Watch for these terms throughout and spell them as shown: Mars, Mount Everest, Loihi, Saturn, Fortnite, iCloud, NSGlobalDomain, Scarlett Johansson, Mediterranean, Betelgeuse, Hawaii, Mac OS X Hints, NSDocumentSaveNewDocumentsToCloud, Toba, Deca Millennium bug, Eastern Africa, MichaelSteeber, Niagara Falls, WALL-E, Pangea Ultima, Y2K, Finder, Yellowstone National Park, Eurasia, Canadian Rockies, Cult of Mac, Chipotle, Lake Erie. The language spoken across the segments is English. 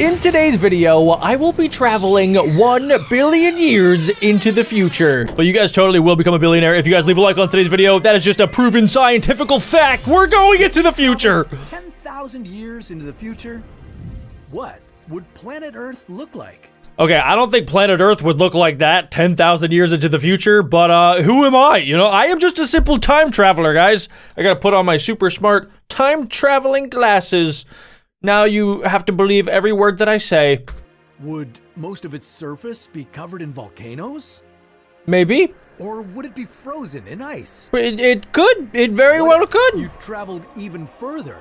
In today's video, I will be traveling 1 billion years into the future. But you guys totally will become a billionaire if you guys leave a like on today's video. That is just a proven scientific fact. We're going into the future. 10,000 years into the future, what would planet Earth look like? Okay, I don't think planet Earth would look like that 10,000 years into the future, but who am I? You know, I am just a simple time traveler, guys. I gotta put on my super smart time traveling glasses. Now you have to believe every word that I say. Would most of its surface be covered in volcanoes? Maybe. Or would it be frozen in ice? It could. It very well could. You traveled even further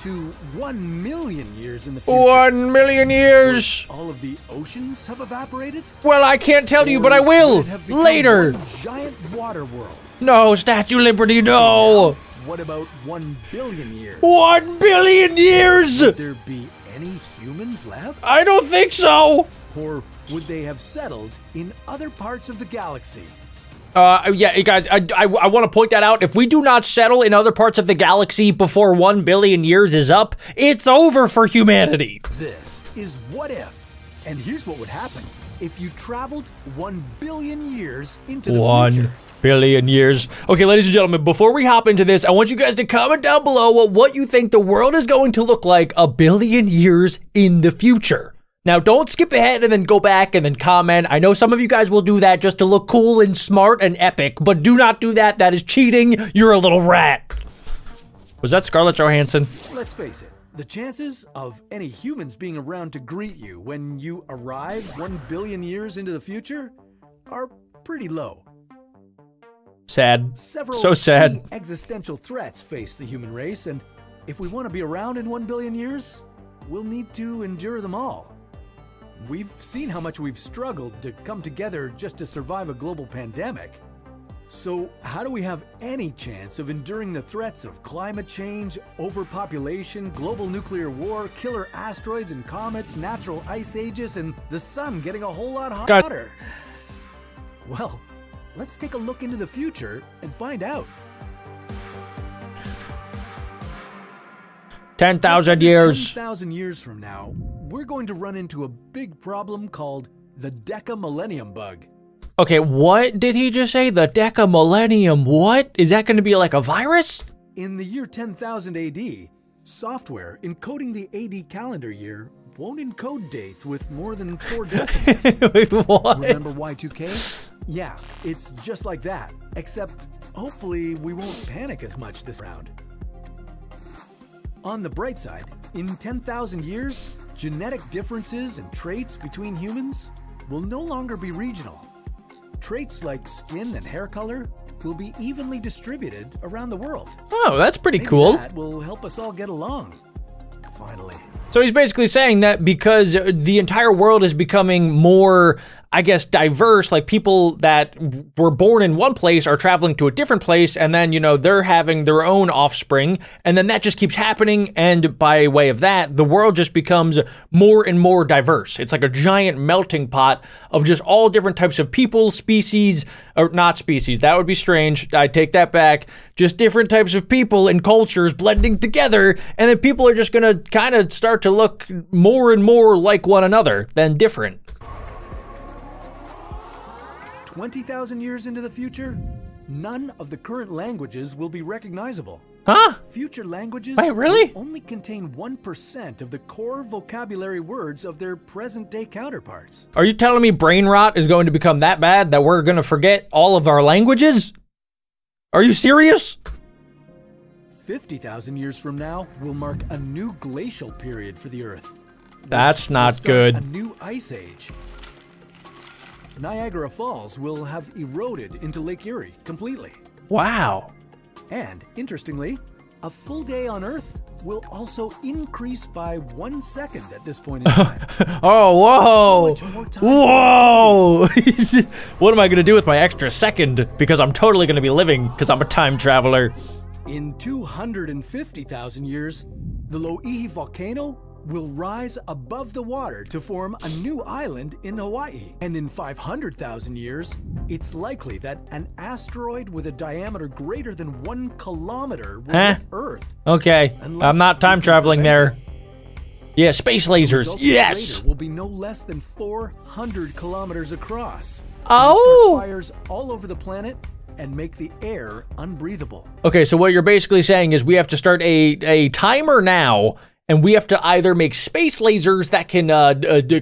to 1 million years in the future. 1 million years. Would all of the oceans have evaporated? Well, I can't tell you, but I will later. Giant water world. No, Statue of Liberty, no. What about 1 billion years? 1 billion years! Would there be any humans left? I don't think so! Or would they have settled in other parts of the galaxy? Yeah, guys, I want to point that out. If we do not settle in other parts of the galaxy before 1 billion years is up, it's over for humanity. This is What If, and here's what would happen if you traveled 1 billion years into the future. 1 billion years. Okay, ladies and gentlemen, before we hop into this, I want you guys to comment down below what you think the world is going to look like 1 billion years in the future. Now, don't skip ahead and then go back and then comment. I know some of you guys will do that just to look cool and smart and epic, but do not do that. That is cheating. You're a little rat. Was that Scarlett Johansson? Let's face it. The chances of any humans being around to greet you when you arrive 1 billion years into the future are pretty low. Sad. So sad. Several existential threats face the human race, and if we want to be around in 1 billion years, we'll need to endure them all. We've seen how much we've struggled to come together just to survive a global pandemic. So how do we have any chance of enduring the threats of climate change, overpopulation, global nuclear war, killer asteroids and comets, natural ice ages, and the sun getting a whole lot hotter? Well, let's take a look into the future and find out. 10,000 years. 10,000 years from now, we're going to run into a big problem called the Deca Millennium bug. Okay, what did he just say? The Deca Millennium, what? Is that going to be like a virus? In the year 10,000 AD, software encoding the AD calendar year won't encode dates with more than 4 decimals. Wait, what? Remember Y2K? Yeah, it's just like that, except hopefully we won't panic as much this round. On the bright side, in 10,000 years, genetic differences and traits between humans will no longer be regional. Traits like skin and hair color will be evenly distributed around the world. Oh, that's pretty cool. That will help us all get along, finally. So he's basically saying that because the entire world is becoming more, I guess, diverse, like people that were born in one place are traveling to a different place, and then, you know, they're having their own offspring, and then that just keeps happening, and by way of that, the world just becomes more and more diverse. It's like a giant melting pot of just all different types of people, species, or not species, that would be strange, I take that back, just different types of people and cultures blending together, and then people are just gonna kind of start to look more and more like one another than different. 20,000 years into the future, none of the current languages will be recognizable. Huh? Future languages will only contain 1% of the core vocabulary words of their present-day counterparts. Are you telling me brain rot is going to become that bad that we're going to forget all of our languages? Are you serious? 50,000 years from now will mark a new glacial period for the Earth. That's not good. A new ice age. Niagara Falls will have eroded into Lake Erie completely. Wow. And interestingly, a full day on Earth will also increase by 1 second at this point in time. Oh, whoa. So much more time. Whoa. What am I going to do with my extra second? Because I'm totally going to be living because I'm a time traveler. In 250,000 years, the Loihi volcano will rise above the water to form a new island in Hawaii. And in 500,000 years, it's likely that an asteroid with a diameter greater than 1 kilometer will hit Earth. Okay, I'm not time traveling there. Yeah, space lasers. Yes. Laser will be no less than 400 kilometers across. Oh. Start fires all over the planet and make the air unbreathable. Okay, so what you're basically saying is we have to start a timer now, and we have to either make space lasers that can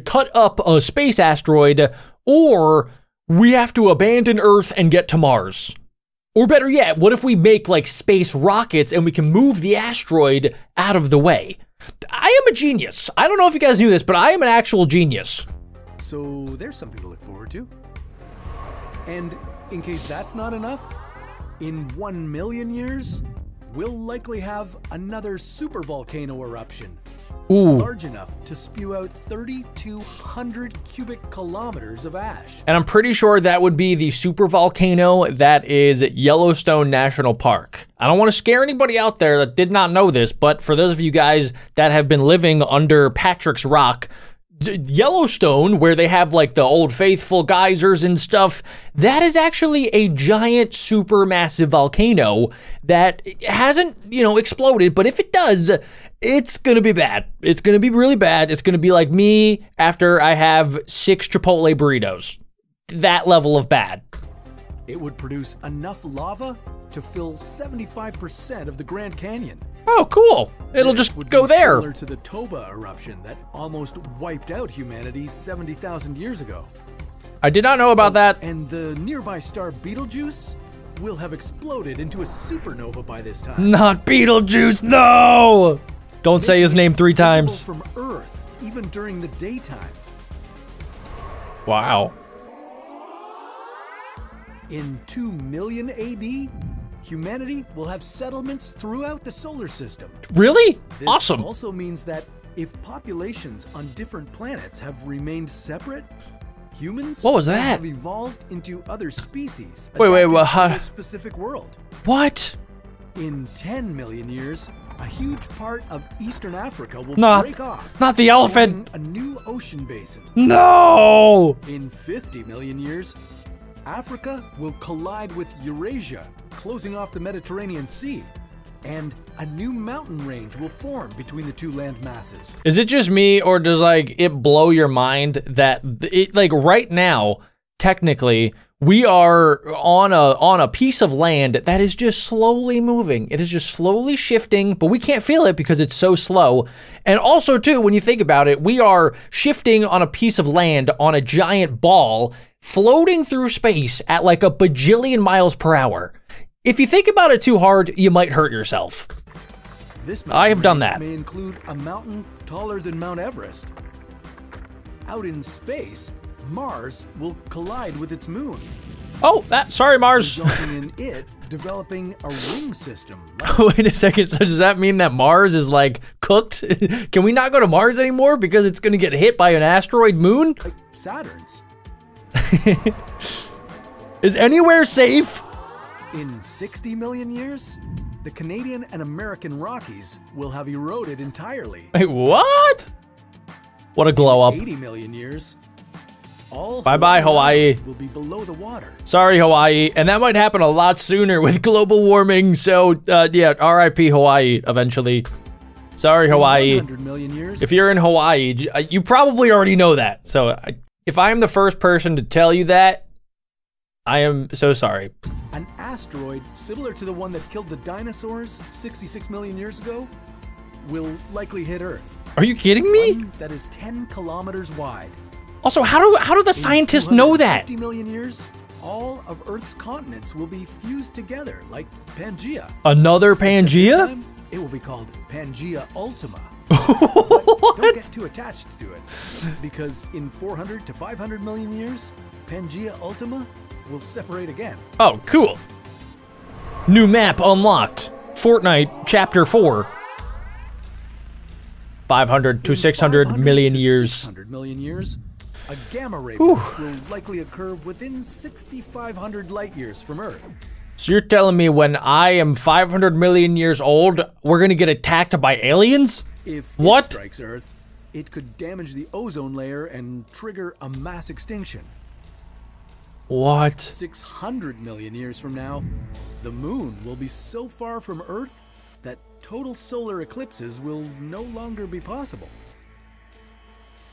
cut up a space asteroid, or we have to abandon Earth and get to Mars. Or better yet, what if we make like space rockets and we can move the asteroid out of the way? I am a genius. I don't know if you guys knew this, but I am an actual genius. So there's something to look forward to. And in case that's not enough, in 1 million years, we'll likely have another supervolcano eruption. Ooh. Large enough to spew out 3,200 cubic kilometers of ash. And I'm pretty sure that would be the supervolcano that is Yellowstone National Park. I don't want to scare anybody out there that did not know this, but for those of you guys that have been living under Patrick's Rock, Yellowstone, where they have like the Old Faithful geysers and stuff, that is actually a giant supermassive volcano that hasn't, you know, exploded, but if it does, it's gonna be bad. It's gonna be really bad. It's gonna be like me after I have 6 Chipotle burritos. That level of bad. It would produce enough lava to fill 75% of the Grand Canyon. Oh, cool. It'll just go there. Similar to the Toba eruption that almost wiped out humanity 70,000 years ago. I did not know about that. And the nearby star Betelgeuse will have exploded into a supernova by this time. Not Betelgeuse, no! Don't say his name 3 times. From Earth, even during the daytime. Wow. In 2 million AD, humanity will have settlements throughout the solar system. Really? This awesome. Also means that if populations on different planets have remained separate, humans have evolved into other species. Wait, a specific world. What? In 10 million years, a huge part of Eastern Africa will break off. Not the elephant. A new ocean basin. No! In 50 million years, Africa will collide with Eurasia, closing off the Mediterranean Sea, and a new mountain range will form between the two land masses. Is it just me, or does like it blow your mind that it, like right now, technically, we are on a piece of land that is just slowly moving. It is just slowly shifting, but we can't feel it because it's so slow. And also too, when you think about it, we are shifting on a piece of land on a giant ball floating through space at like a bajillion miles per hour. If you think about it too hard, you might hurt yourself. This I have done that. May include a mountain taller than Mount Everest. Out in space, Mars will collide with its moon. Oh, that, sorry, Mars. Resulting in it developing a ring system. Wait a second, so does that mean that Mars is like cooked? Can we not go to Mars anymore because it's gonna get hit by an asteroid moon? Like Saturn's. Is anywhere safe? In 60 million years, the Canadian and American Rockies will have eroded entirely. Wait, what? What a glow up. In 80 million years, bye-bye, Hawaii. Will be below the water. Sorry, Hawaii. And that might happen a lot sooner with global warming. So, yeah, R.I.P. Hawaii eventually. Sorry, Hawaii. 100 million years. If you're in Hawaii, you probably already know that. So, if I am the first person to tell you that, I am so sorry. An asteroid similar to the one that killed the dinosaurs 66 million years ago will likely hit Earth. Are you kidding me? One that is 10 kilometers wide. Also, how do the scientists know that? 50 million years, all of Earth's continents will be fused together like Pangea. Another Pangea? Time, it will be called Pangea Ultima. Don't get too attached to it, because in 400 to 500 million years, Pangea Ultima will separate again. Oh, cool. New map unlocked. Fortnite Chapter 4. 500 to 600 million years. 600 million years. A gamma ray burst will likely occur within 6,500 light years from Earth. So you're telling me when I am 500 million years old, we're gonna get attacked by aliens? If it strikes Earth, it could damage the ozone layer and trigger a mass extinction. What? 600 million years from now, the moon will be so far from Earth that total solar eclipses will no longer be possible.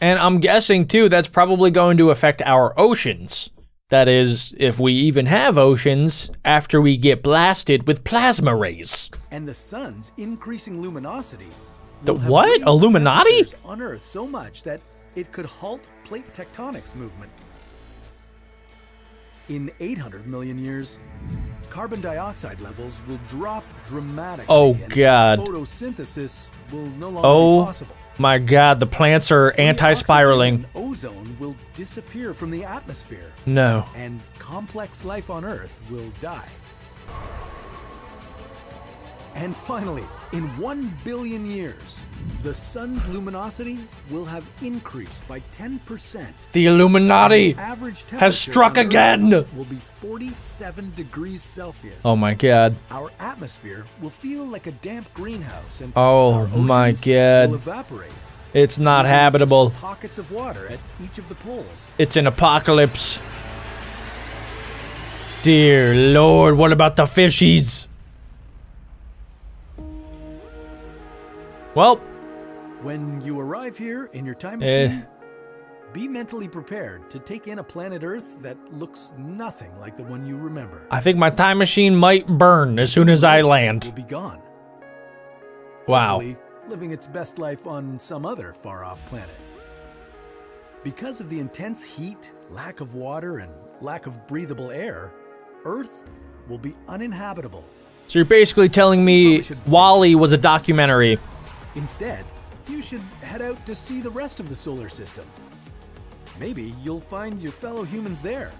And I'm guessing, too, that's probably going to affect our oceans. That is, if we even have oceans, after we get blasted with plasma rays. And the sun's increasing luminosity. The what? Illuminati? On Earth so much that it could halt plate tectonics movement. In 800 million years, carbon dioxide levels will drop dramatically. Oh, God. And photosynthesis will no longer be possible. My God, the plants are anti-spiraling. Ozone will disappear from the atmosphere. No. And complex life on Earth will die. And finally, in 1 billion years, the sun's luminosity will have increased by 10%. The Illuminati has struck again. Will be 47 degrees Celsius. Oh my God. Our atmosphere will feel like a damp greenhouse, and oh my God, will evaporate. It's not habitable. Pockets of water at each of the poles. It's an apocalypse. Dear Lord, what about the fishies? Well, when you arrive here in your time machine, be mentally prepared to take in a planet Earth that looks nothing like the one you remember. I think my time machine might burn as soon as I land. Will be gone. Wow. Hopefully, living its best life on some other far-off planet. Because of the intense heat, lack of water, and lack of breathable air, Earth will be uninhabitable. So you're basically telling me WALL-E was a documentary. Instead, you should head out to see the rest of the solar system. Maybe you'll find your fellow humans there.